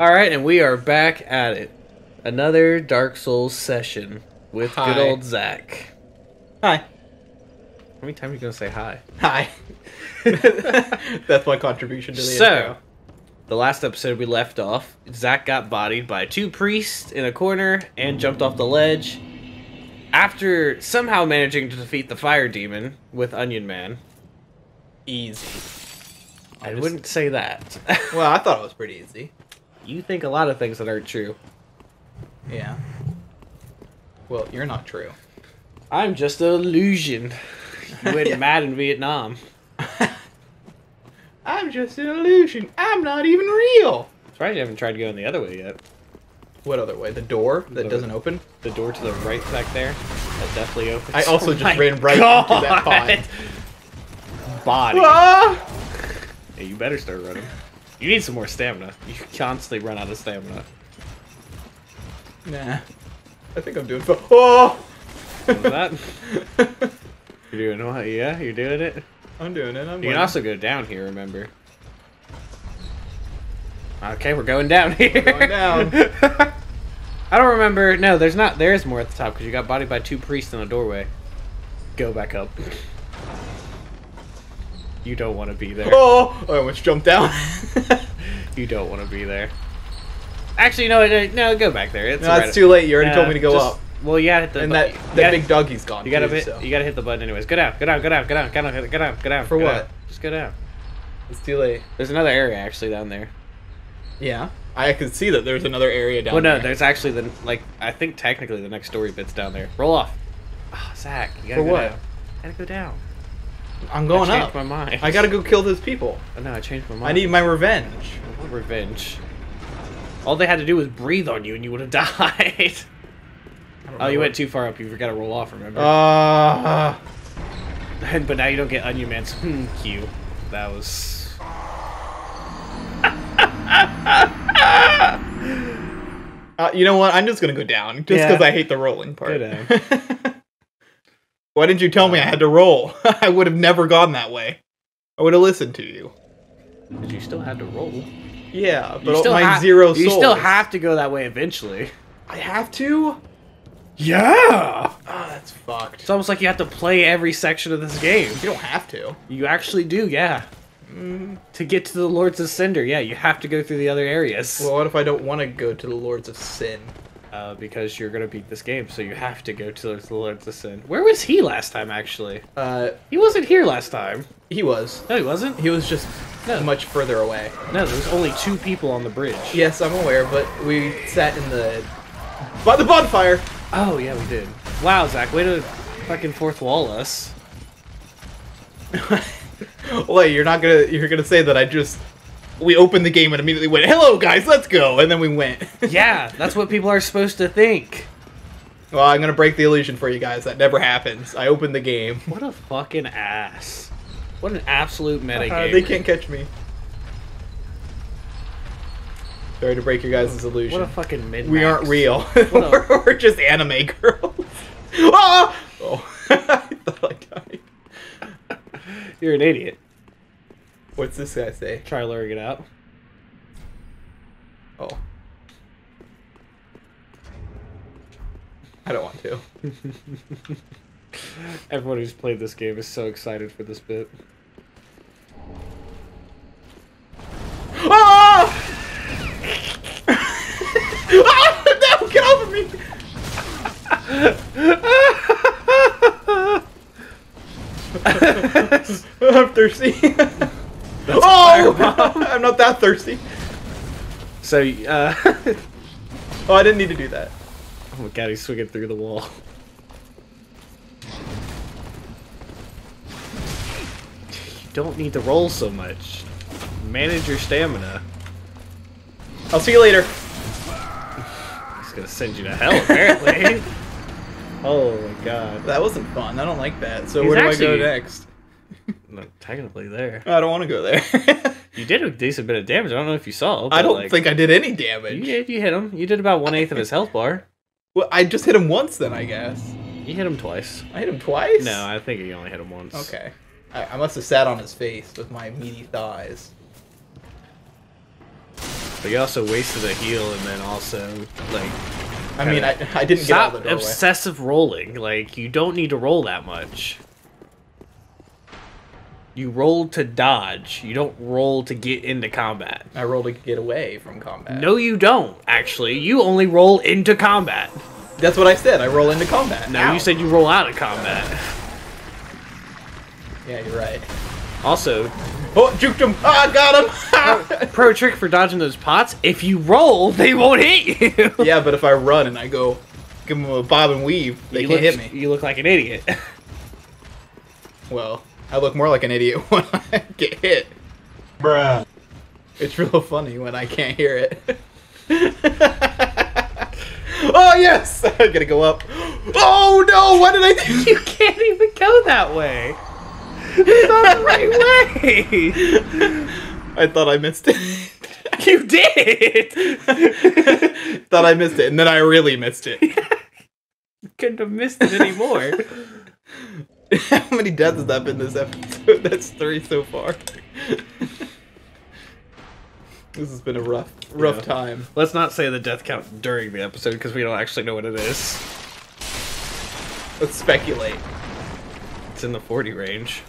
Alright, and we are back at it. Another Dark Souls session with good old Zach. Hi. How many times are you going to say hi? Hi. That's my contribution to the intro. The last episode we left off, Zach got bodied by two priests in a corner and jumped off the ledge after somehow managing to defeat the fire demon with Onion Man. Easy. I wouldn't say that. Well, I thought it was pretty easy. You think a lot of things that aren't true. Yeah. Well, you're not true. I'm just an illusion. You went mad in Vietnam. I'm just an illusion. I'm not even real. That's right. You haven't tried going the other way yet. What other way? The door that doesn't open? The door to the right back there? That definitely opens. I also just ran right into that pond. Body. Ah! Hey, you better start running. You need some more stamina. You constantly run out of stamina. Nah. I think I'm doing fine. Oh! What was that? You're doing what? Yeah, you're doing it? I'm doing it. You can also go down here, remember. Okay, we're going down here. We're going down. I don't remember. No, there's not. There is more at the top because you got bodied by two priests in a doorway. Go back up. You don't want to be there. Oh! I almost jumped down. You don't want to be there. Actually, no, go back there. It's it's too late. You already told me to go up. Well, you gotta hit the button. And that big doggy's gone. You gotta hit the button anyways. Go down, go down, go down, go down, go down, go down, go down. For what? Just go down. It's too late. There's another area actually down there. Yeah, I can see that there's another area down there. Well, no, there's actually the I think technically the next story bit's down there. Roll off. Oh, Zach, you gotta go down. You gotta go down. I'm going up. I changed my mind. I gotta go kill those people. Oh, no, I changed my mind. I need my revenge. What revenge? All they had to do was breathe on you, and you would have died. Oh, you went too far up. You forgot to roll off, remember? But now you don't get Onion Man's cue. That was... you know what? I'm just going to go down. Just because I hate the rolling part. Go down. Why didn't you tell me I had to roll? I would have never gone that way. I would have listened to you. But you still had to roll. Yeah, but my zero souls. You still have to go that way eventually. I have to? Yeah! Oh, that's fucked. It's almost like you have to play every section of this game. You don't have to. You actually do, yeah. To get to the Lords of Cinder, yeah, you have to go through the other areas. Well, what if I don't want to go to the Lords of Sin? Because you're going to beat this game, so you have to go to the Lords of Sin. Where was he last time, actually? He wasn't here last time. He was. No, he wasn't? He was just much further away. No, there was only two people on the bridge. Yes, I'm aware, but we sat in the... by the bonfire! Oh, yeah, we did. Wow, Zach, way to fucking fourth wall us. Well, you're gonna say that we opened the game and immediately went, hello, guys, let's go, and then we went. Yeah, that's what people are supposed to think. Well, I'm gonna break the illusion for you guys. That never happens. I opened the game. What a fucking ass. What an absolute metagamer. They can't catch me. Sorry to break your guys' illusion. What a fucking mid-max. We aren't real. We're just anime girls. Oh! I thought I died. You're an idiot. What's this guy say? Try luring it out. Oh. I don't want to. Everyone who's played this game is so excited for this bit. Oh! Oh, no! Get off of me! I'm thirsty. Oh! I'm not that thirsty. So, oh, I didn't need to do that. Oh my god, he's swinging through the wall. You don't need to roll so much. Manage your stamina. I'll see you later. He's gonna send you to hell, apparently. Oh my god. That wasn't fun. I don't like that. So where do I go next? Not technically there. I don't want to go there. You did a decent bit of damage. I don't know if you saw. But I don't think I did any damage. You did. You hit him. You did about 1/8 of his health bar. Well, I just hit him once then, I guess. You hit him twice. I hit him twice? No, I think you only hit him once. Okay. I must have sat on his face with my meaty thighs. but you also wasted a heal, and then also, like... I mean, I didn't get out of the doorway. Stop obsessive rolling. Like, you don't need to roll that much. You roll to dodge. You don't roll to get into combat. I roll to get away from combat. No, you don't, actually. You only roll into combat. That's what I said. I roll into combat. No, you said you roll out of combat. Yeah, you're right. Also... Oh, juked him! Ah, oh, got him! Pro trick for dodging those pots, if you roll, they won't hit you! Yeah, but if I run and I go give them a bob and weave, they can't hit me. You look like an idiot. Well, I look more like an idiot when I get hit. Bruh. It's real funny when I can't hear it. Oh, yes! I gotta go up. Oh, no! Why did I think you can't even go that way? It's not the right way! I thought I missed it. You did! Thought I missed it, and then I really missed it. Couldn't have missed it anymore. How many deaths has that been this episode? That's 3 so far. This has been a rough time. Let's not say the death count during the episode, because we don't actually know what it is. Let's speculate. It's in the 40 range.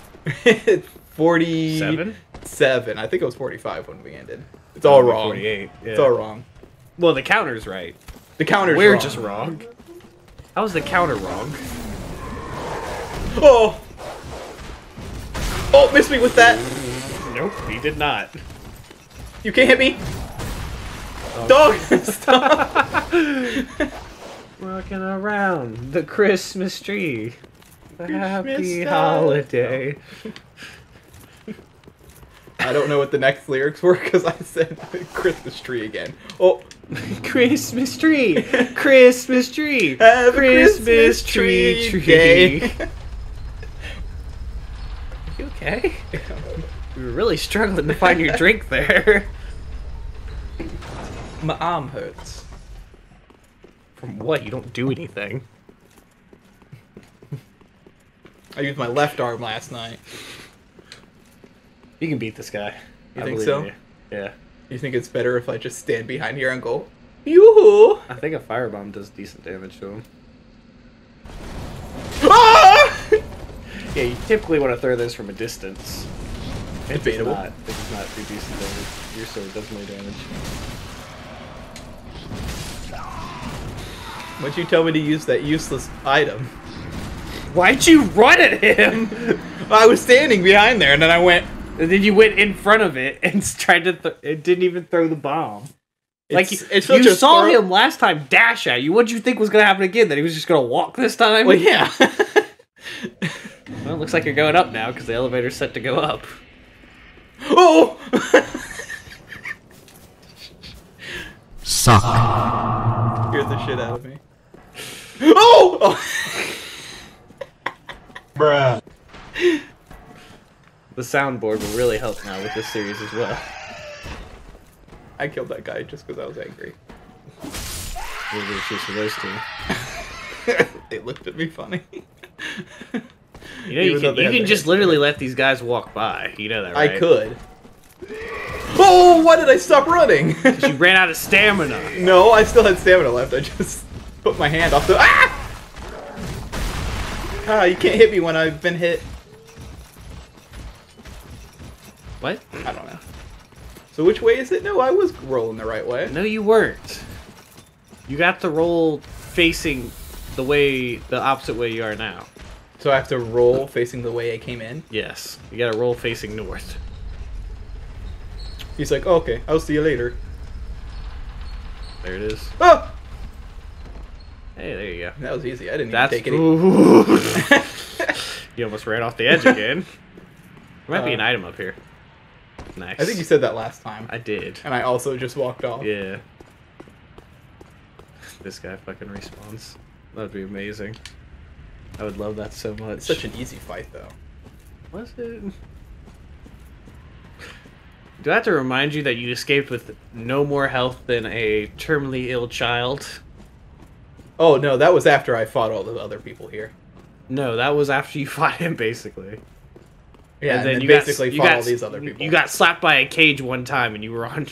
47? 7. I think it was 45 when we ended. It's all wrong. 48. Yeah. It's all wrong. Well, the counter's right. The counter's wrong. We're just wrong. How is the counter wrong? Oh! Oh, missed me with that! Nope, he did not. You can't hit me! Oh. Dog! Stop! Walking around the Christmas tree. Happy holiday. I don't know what the next lyrics were because I said Christmas tree again. Oh, Christmas tree, Christmas tree, have Christmas tree day. You okay? We were really struggling to find your drink there. My arm hurts. From what? You don't do anything. I used my left arm last night. You can beat this guy. You think so? You. Yeah. You think it's better if I just stand behind here and go, yoo-hoo? I think a firebomb does decent damage to him. Ah! Yeah, you typically want to throw those from a distance. It's debatable. It does not do decent damage. Your sword does more damage. Why'd you tell me to use that useless item? Why'd you run at him? I was standing behind there, and then I went... And then you went in front of it and tried to... It didn't even throw the bomb. You saw him last time dash at you. What did you think was going to happen again? That he was just going to walk this time? Well, yeah. Well, it looks like you're going up now, because the elevator's set to go up. Oh! Suck. Scared the shit out of me. Oh! Oh! Bruh. The soundboard will really help now with this series as well. I killed that guy just because I was angry. Maybe it's just for those two. They looked at me funny. You know, you can just literally let these guys walk by. You know that, right? I could. Oh, why did I stop running? Because you ran out of stamina. No, I still had stamina left. I just put my hand off the... Ah! Ah, you can't hit me when I've been hit. What? I don't know. So which way is it? No, I was rolling the right way. No, you weren't. You got to roll facing the way, the opposite way you are now. So I have to roll facing the way I came in? Yes. You got to roll facing north. He's like, oh, okay, I'll see you later. There it is. Oh! Hey, there you go. That was easy. I didn't even take any. You almost ran off the edge again. There might be an item up here. Nice. I think you said that last time. I did. And I also just walked off. Yeah. This guy fucking respawns. That would be amazing. I would love that so much. It's such an easy fight, though. Was it? Do I have to remind you that you escaped with no more health than a terminally ill child? Oh, no, that was after I fought all the other people here. No, that was after you fought him, basically. Yeah, and then you basically fought all these other people. You got slapped by a cage one time, and you were on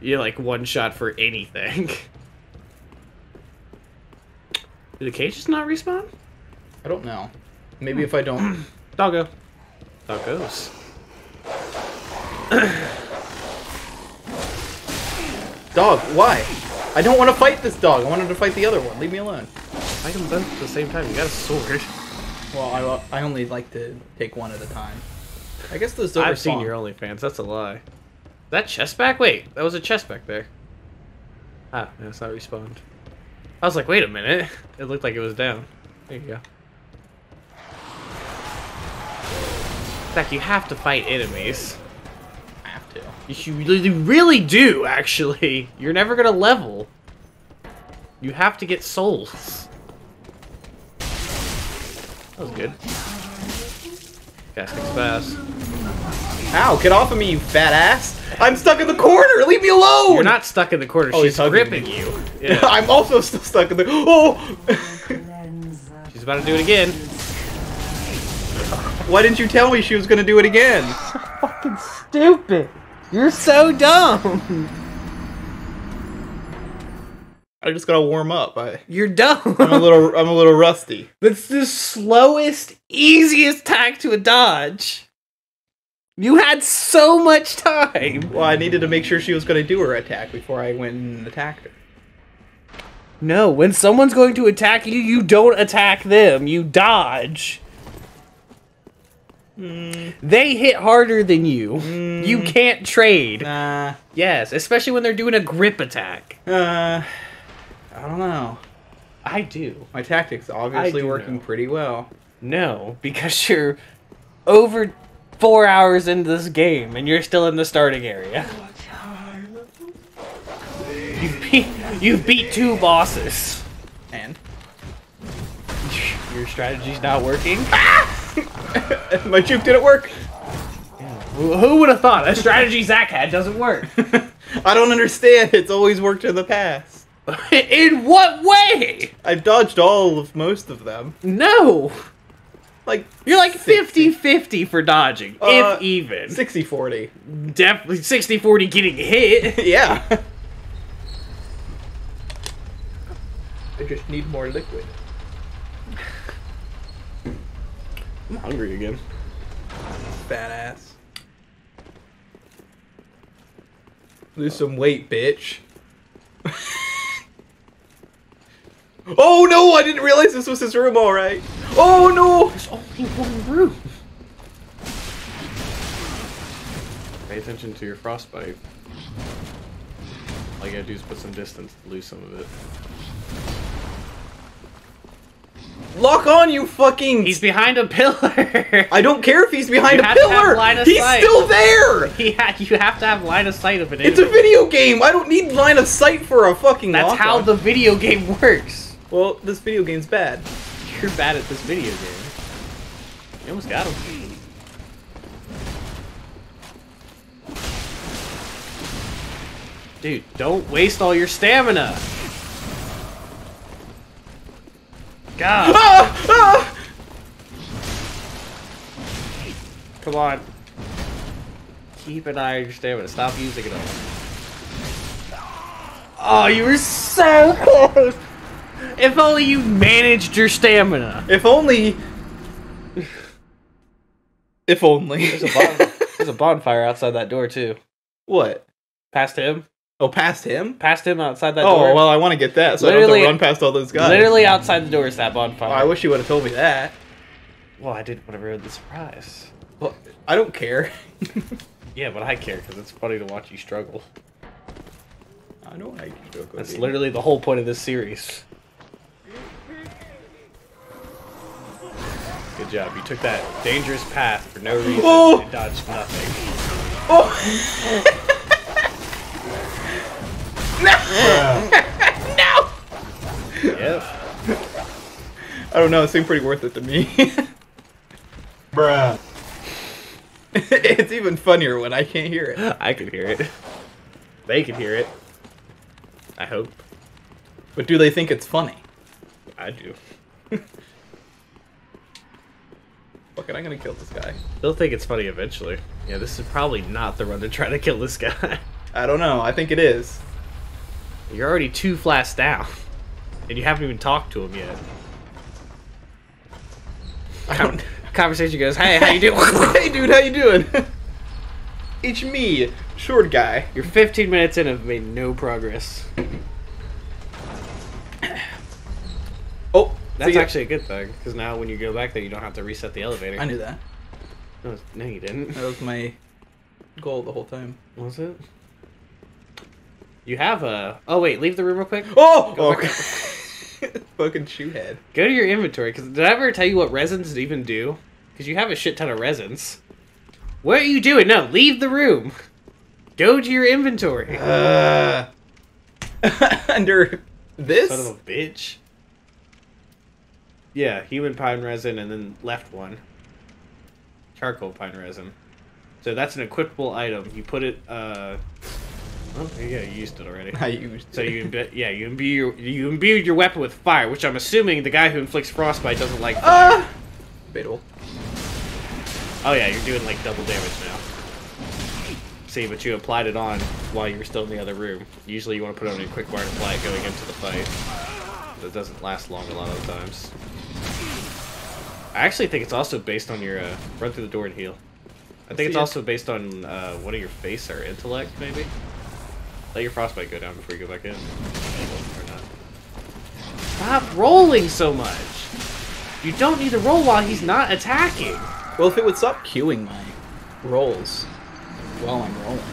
You're like one shot for anything. Did the cage just not respawn? I don't know. Maybe if I don't. Doggo. Doggos. Dog, why? I don't want to fight this dog. I wanted to fight the other one. Leave me alone. Fight them both at the same time. You got a sword. Well, I only like to take one at a time. I guess those don't I've seen your OnlyFans. That's a lie. Is that chest back? Wait, that was a chest back there. Ah, no, it's not respawned. I was like, wait a minute. It looked like it was down. There you go. Zach, you have to fight enemies. I have to. You really do, actually. You're never gonna level. You have to get souls. That was good. Gasket's fast. Ow, get off of me, you fat ass! I'm stuck in the corner! Leave me alone! You're not stuck in the corner, she's gripping you. Yeah. I'm also still stuck in the... Oh! She's about to do it again. Why didn't you tell me she was gonna do it again? So fucking stupid! You're so dumb! I just gotta warm up. You're dumb. I'm a little rusty. That's the slowest, easiest tack to a dodge. You had so much time. Well, I needed to make sure she was gonna do her attack before I went and attacked her. No, when someone's going to attack you, you don't attack them. You dodge. Mm. They hit harder than you. Mm. You can't trade. Yes, especially when they're doing a grip attack. I don't know. I do. My tactics obviously working pretty well. No, because you're over 4 hours into this game and you're still in the starting area. You've beat two bosses. And? Your strategy's not working? Ah! My juke didn't work. Yeah. Who would have thought a strategy Zach had doesn't work? I don't understand. It's always worked in the past. In what way? I've dodged most of them. No! Like, you're like 50-50 for dodging, if even. 60-40. Definitely 60-40 getting hit. Yeah. I just need more liquid. I'm hungry again. Badass. Lose some weight, bitch. Oh no! I didn't realize this was his room. All right. Oh no! There's only one room. Pay attention to your frostbite. All you gotta do is put some distance to lose some of it. Lock on, you fucking! He's behind a pillar. I don't care if he's behind a pillar. He's still there. Yeah, you have to have line of sight of an enemy. It's a video game. I don't need line of sight for a fucking. That's lock how on. The video game works. Well, this video game's bad. You're bad at this video game. You almost got him. Dude, don't waste all your stamina. God. Ah! Ah! Come on. Keep an eye on your stamina. Stop using it all. Oh, you were so close. If only you managed your stamina. If only. If only. There's a bonfire outside that door, too. What? Past him? Oh, past him? Past him outside that door. Oh, well, I want to get that, so literally, I don't have to run past all those guys. Literally outside the door is that bonfire. Oh, I wish you would have told me that. Well, I didn't want to ruin the surprise. Well, I don't care. Yeah, but I care, because it's funny to watch you struggle. I know how you struggle. That's literally the whole point of this series. Good job. You took that dangerous path for no reason and dodged nothing. Oh! No! No! Yep. I don't know. It seemed pretty worth it to me. Bruh. It's even funnier when I can't hear it. I can hear it. They can hear it. I hope. But do they think it's funny? I do. Fuck it, I'm gonna kill this guy. They'll think it's funny eventually. Yeah, this is probably not the run to try to kill this guy. I don't know. I think it is. You're already two flats down. And you haven't even talked to him yet. Conversation goes, hey, how you doing? Hey, dude, how you doing? It's me, short guy. You're 15 minutes in and have made no progress. Oh, that's actually a good thing, because now when you go back there, you don't have to reset the elevator. I knew that. No, you didn't. That was my goal the whole time. Was it? You have a... Oh, wait, leave the room real quick. Oh! Okay. Fucking shoehead. Go to your inventory, because did I ever tell you what resins even do? Because you have a shit ton of resins. What are you doing? No, leave the room. Go to your inventory. Under this? Son of a bitch. Yeah, human pine resin and then left one. Charcoal pine resin. So that's an equipable item. You put it, oh, yeah, you used it already. I used it. So you, you imbued your weapon with fire, which I'm assuming the guy who inflicts frostbite doesn't like fire. Biddle. Oh yeah, you're doing like double damage now. See, but you applied it on while you were still in the other room. Usually you want to put on a quick bar to apply it going into the fight. That doesn't last long a lot of the times. I actually think it's also based on your, run through the door and heal. I think it's also based on, what are your face or intellect, maybe? Let your frostbite go down before you go back in. Or not. Stop rolling so much! You don't need to roll while he's not attacking! Well, if it would stop queuing my rolls while I'm rolling.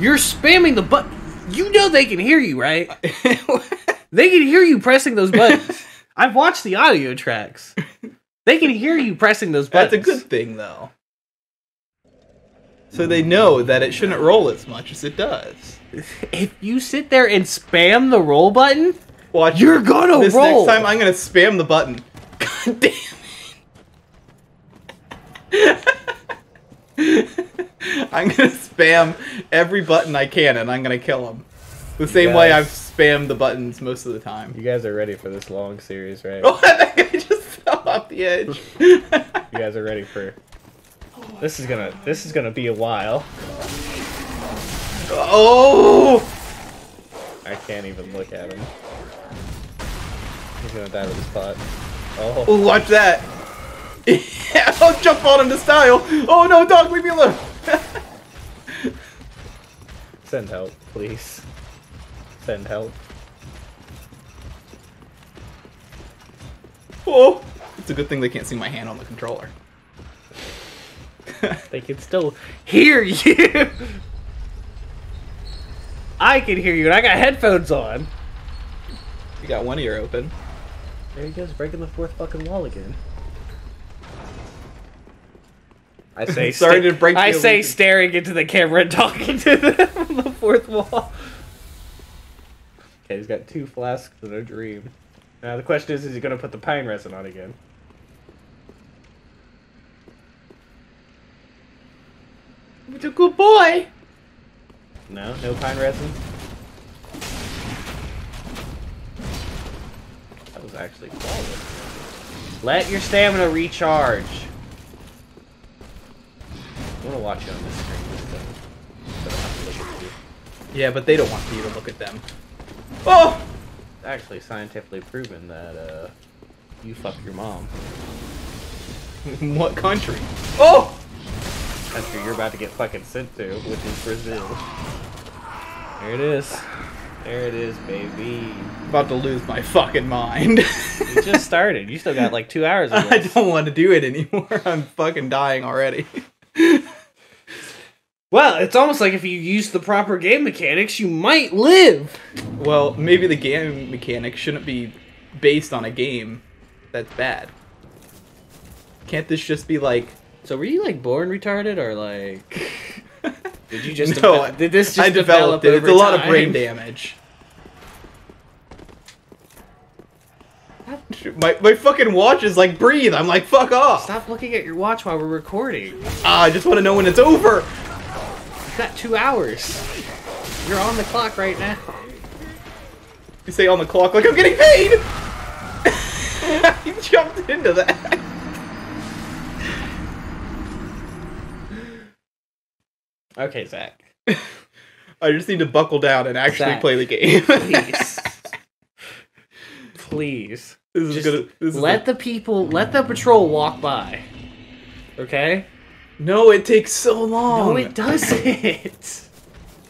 You're spamming the button! You know they can hear you, right? They can hear you pressing those buttons. I've watched the audio tracks. They can hear you pressing those buttons. That's a good thing, though. So they know that it shouldn't roll as much as it does. If you sit there and spam the roll button, watch, you're gonna roll! This next time, I'm gonna spam the button. God damn it. I'm gonna spam every button I can, and I'm gonna kill him. The same way I've spammed the buttons most of the time. You guys are ready for this long series, right? Oh, that guy just fell off the edge. You guys are ready for... This is gonna be a while. Oh! I can't even look at him. He's gonna die with his pot. Oh! Ooh, watch that! I'll jump on him to style. Oh no, dog, leave me alone! Send help, please. Send help. Oh! It's a good thing they can't see my hand on the controller. They can still hear you! I can hear you, and I got headphones on! You got one ear open. There he goes, breaking the fourth fucking wall again. I say, staring into the camera and talking to them on the fourth wall. Okay, he's got two flasks and a dream. Now the question is he going to put the pine resin on again? It's a good boy! No, no pine resin. That was actually flawless. Let your stamina recharge. I want to watch you on this screen this time. So I don't have to look at you. Yeah, but they don't want you to look at them. Oh! It's actually scientifically proven that, you fuck your mom. In what country? Oh! Country you're about to get fucking sent to, which is Brazil. There it is. There it is, baby. I'm about to lose my fucking mind. You just started. You still got like 2 hours of this. I don't want to do it anymore. I'm fucking dying already. Well, it's almost like if you use the proper game mechanics, you might live. Well, maybe the game mechanics shouldn't be based on a game that's bad. Can't this just be like... So were you like born retarded or like did you just no, did this just I developed it. It's a lot of brain damage. My fucking watch is like breathe. I'm like fuck off. Stop looking at your watch while we're recording. I just want to know when it's over. You've got 2 hours. You're on the clock right now. You say on the clock like I'm getting paid. You jumped into that. Okay, Zach. I just need to buckle down and actually play the game. Please. Please. Let the patrol walk by. Okay? No, it takes so long. No, it doesn't.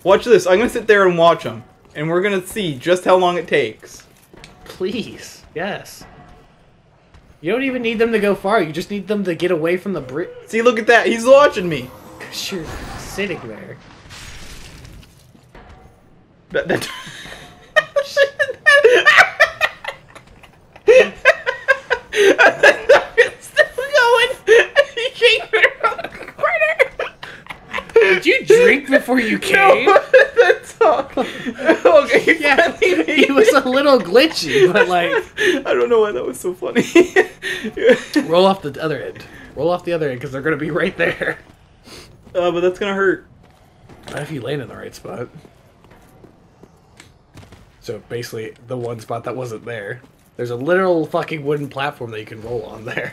Watch this. I'm going to sit there and watch them. And we're going to see just how long it takes. Please. Yes. You don't even need them to go far. You just need them to get away from the bridge. See, look at that. He's watching me. Because you're sitting there. It's still going. You came around the corner. Did you drink before you came? No, that's all. Okay, yeah, it was a little glitchy, but like I don't know why that was so funny. Roll off the other end. Roll off the other end because they're gonna be right there. But that's gonna hurt. Not if you land in the right spot. So basically, the one spot that wasn't there. There's a literal fucking wooden platform that you can roll on there.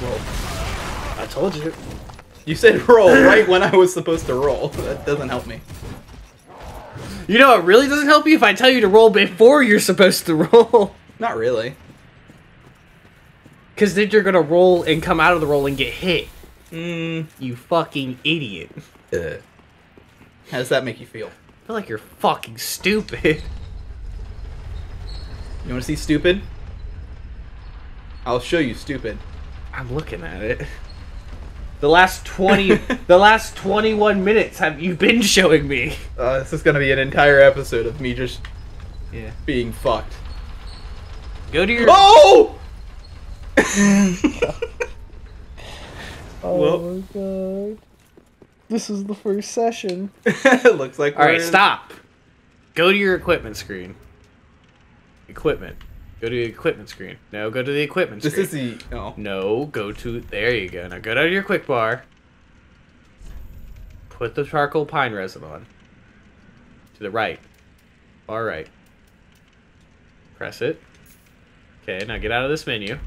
Roll. I told you. You said roll right when I was supposed to roll. That doesn't help me. You know what really doesn't help you? If I tell you to roll before you're supposed to roll. Not really. Because then you're going to roll and come out of the roll and get hit. You fucking idiot. How does that make you feel? I feel like you're fucking stupid. You want to see stupid? I'll show you stupid. I'm looking at it. The last 20, the last 21 minutes have you been showing me? This is going to be an entire episode of me just being fucked. Go to your... Oh! Oh my god. This is the first session. It looks like we're... Alright, stop. Go to your equipment screen. Equipment. Go to the equipment screen. No, go to the equipment screen. This is the... Oh. No, go to... There you go. Now go down to your quick bar. Put the charcoal pine resin on. To the right. Far right. Press it. Okay, now get out of this menu.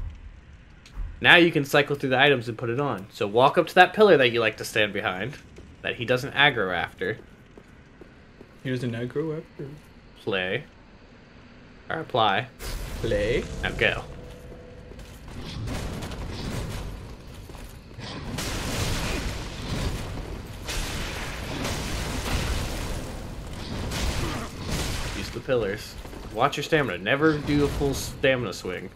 Now you can cycle through the items and put it on. So walk up to that pillar that you like to stand behind. That he doesn't aggro after. He doesn't aggro after. Play. Or apply. Play. Now go. Use the pillars. Watch your stamina. Never do a full stamina swing.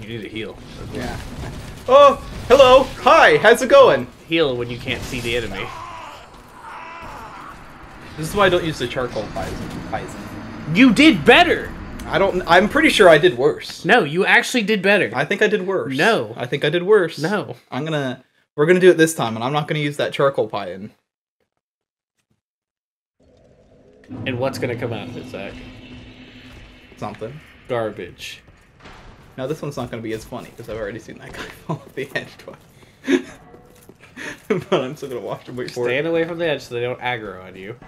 You need to heal. Okay. Yeah. Oh, hello. Hi. How's it going? Heal when you can't see the enemy. This is why I don't use the charcoal bison. You did better. I'm pretty sure I did worse. No, you actually did better. I think I did worse. No. I think I did worse. No. We're gonna do it this time, and I'm not gonna use that charcoal pine. And what's gonna come out of it, Zach? Something. Garbage. Now this one's not going to be as funny, because I've already seen that guy fall off the edge twice. But I'm still going to watch him wait for it. Stand away from the edge so they don't aggro on you.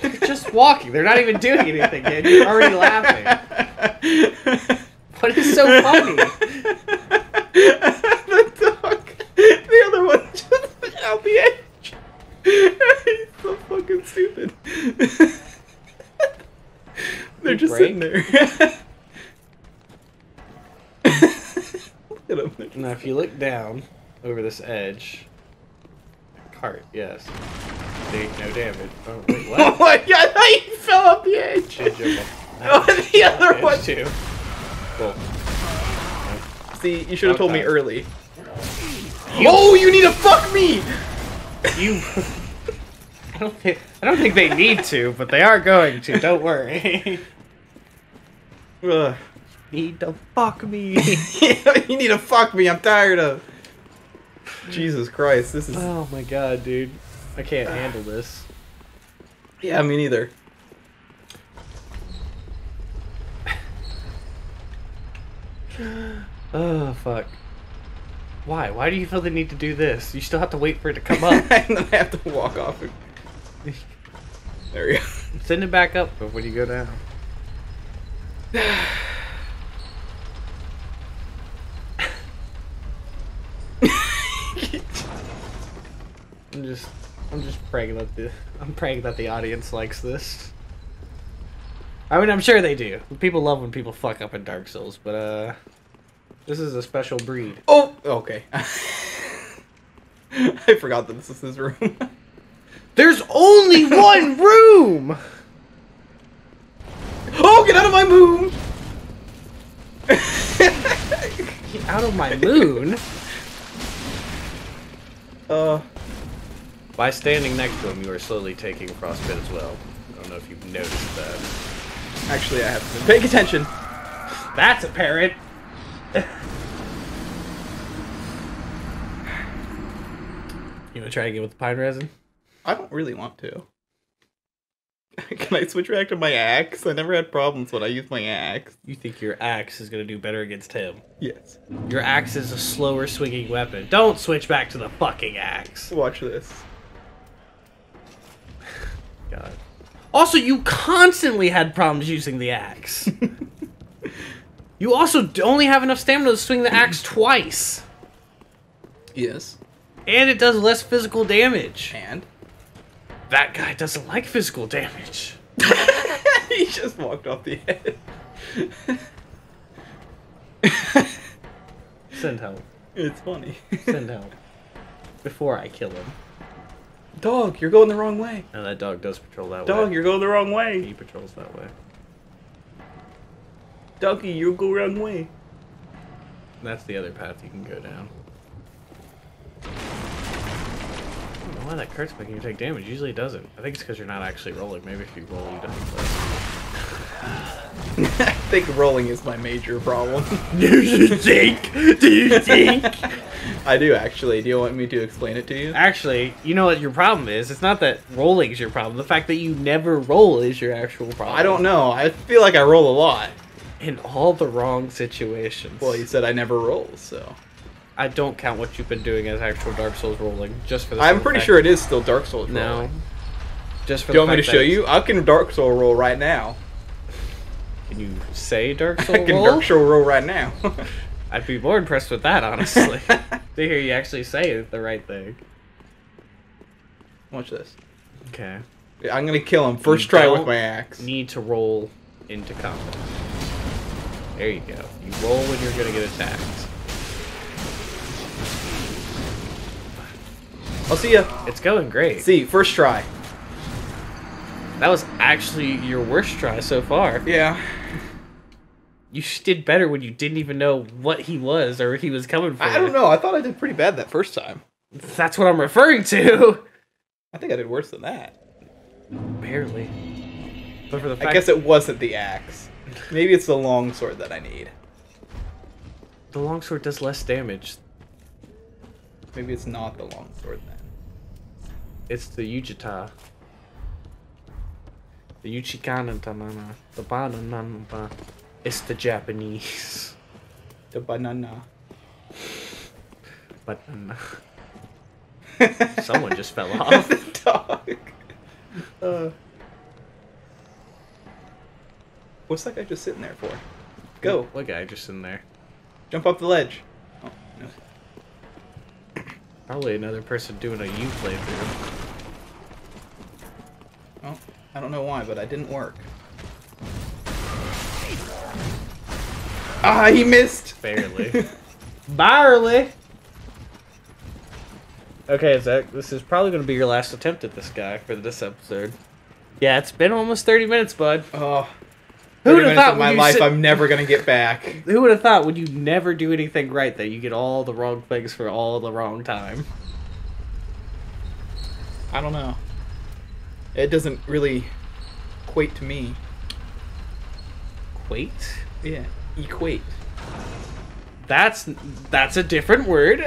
They're just walking. They're not even doing anything yet. You're already laughing. What is so funny? The dog. The other one just went out the edge. He's so fucking stupid. They're just sitting there. Look at them. Now, if you look down over this edge, cart, yes. There ain't no damage. Oh, wait, what? Oh my god, I fell off the edge! Oh, the other one too. Cool. See, you should have told me early. Oh, you need to fuck me! You... I don't think they need to, but they are going to. Don't worry. Need to fuck me. You need to fuck me. I'm tired of. Jesus Christ, this is. Oh my god, dude, I can't handle this. Yeah, me neither. Oh fuck. Why? Why do you feel the need to do this? You still have to wait for it to come up. And then I have to walk off. There we go. Send it back up when you go down. I'm just praying that the audience likes this. I mean, I'm sure they do. People love when people fuck up in Dark Souls, but this is a special breed. Oh, okay. I forgot that this is his room. There's only one room. Oh, get out of my moon! Get out of my moon. By standing next to him, you are slowly taking frostbite as well. I don't know if you've noticed that. Actually, I haven't been paying attention. That's apparent. You want to try again with the pine resin? I don't really want to. Can I switch back to my axe? I never had problems when I used my axe. You think your axe is going to do better against him? Yes. Your axe is a slower swinging weapon. Don't switch back to the fucking axe. Watch this. God. Also, you constantly had problems using the axe. You also only have enough stamina to swing the axe twice. Yes. And it does less physical damage. And? That guy doesn't like physical damage. He just walked off the edge. Send help. It's funny. Send help. Before I kill him. Dog, you're going the wrong way. And that dog does patrol that way. Dog, you're going the wrong way. He patrols that way. Doggy, you go wrong way. That's the other path you can go down. Why that hurts making you take damage? Usually it doesn't. I think it's because you're not actually rolling. Maybe if you roll, you don't. I think rolling is my major problem. Do you think? Do you think? I do, actually. Do you want me to explain it to you? Actually, you know what your problem is? It's not that rolling is your problem. The fact that you never roll is your actual problem. I don't know. I feel like I roll a lot. In all the wrong situations. Well, you said I never roll, so... I don't count what you've been doing as actual Dark Souls rolling, just for the I'm pretty sure it is still Dark Souls rolling. No. Just for Do you want me to show you? I can Dark Soul roll right now. Can you say Dark Soul roll? I can Dark Soul roll right now. I'd be more impressed with that, honestly. To hear you actually say it, the right thing. Watch this. Okay. I'm gonna kill him first try with my axe. Need to roll into combat. There you go. You roll when you're gonna get attacked. I'll see ya. It's going great. See, first try. That was actually your worst try so far. Yeah. You did better when you didn't even know what he was or where he was coming from. I don't know. I thought I did pretty bad that first time. That's what I'm referring to. I think I did worse than that. Barely. But for the fact I guess it wasn't the axe. Maybe it's the longsword that I need. The longsword does less damage. Maybe it's not the longsword then. It's the Yujita. The Yuchikanantanana. The banana. It's the Japanese. The banana. Banana. Someone just fell off. The dog. What's that guy just sitting there for? Go. What guy just sitting there? Jump off the ledge. Oh, no. Probably another person doing a U playthrough. Well, I don't know why, but I didn't work. Ah, he missed! Barely. Barely! Okay, Zach, this is probably going to be your last attempt at this guy for this episode. Yeah, it's been almost 30 minutes, bud. Oh. Who would have thought in my life I'm never going to get back? Who would have thought when you never do anything right that you get all the wrong things for all the wrong time? I don't know. It doesn't really equate to me. Equate? Yeah, equate. That's a different word.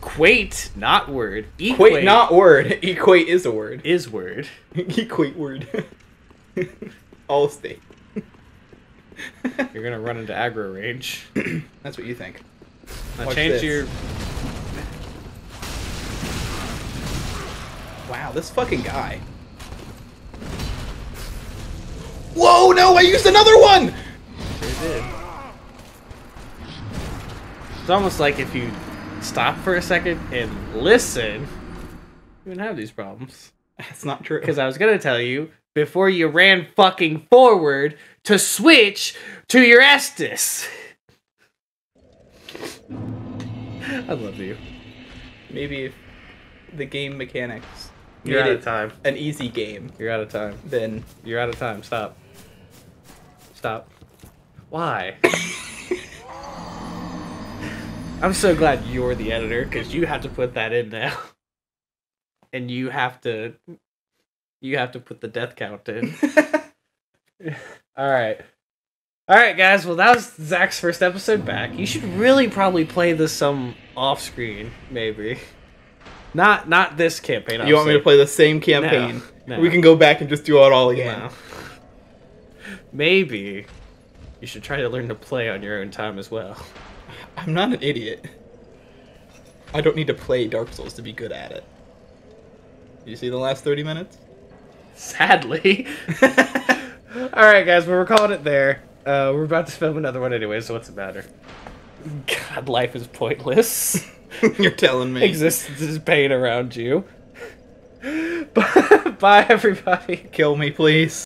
Quate, not word. Equate. Quate, not word. Equate is a word. Is word. Equate word. Allstate. You're gonna run into aggro range. That's what you think. Now change your. Wow, this fucking guy. Whoa! No, I used another one. Sure did. It's almost like if you stop for a second and listen, even have these problems. That's not true. Because I was going to tell you before you ran fucking forward to switch to your Estus. I love you. Maybe if the game mechanics made it an easy game. You're out of time. Then you're out of time. Stop. Stop. Why? I'm so glad you're the editor, because you have to put that in now. And you have to put the death count in. Alright. Alright, guys. Well, that was Zach's first episode back. You should really probably play this some off-screen, maybe. Not this campaign, obviously. You want me to play the same campaign? No. We can go back and just do it all again. No. Maybe you should try to learn to play on your own time as well. I'm not an idiot. I don't need to play Dark Souls to be good at it. Did you see the last 30 minutes? Sadly. Alright, guys, well, we're calling it there. We're about to film another one anyway, so what's the matter? God, life is pointless. You're telling me. Existence is pain around you. Bye, everybody. Kill me, please.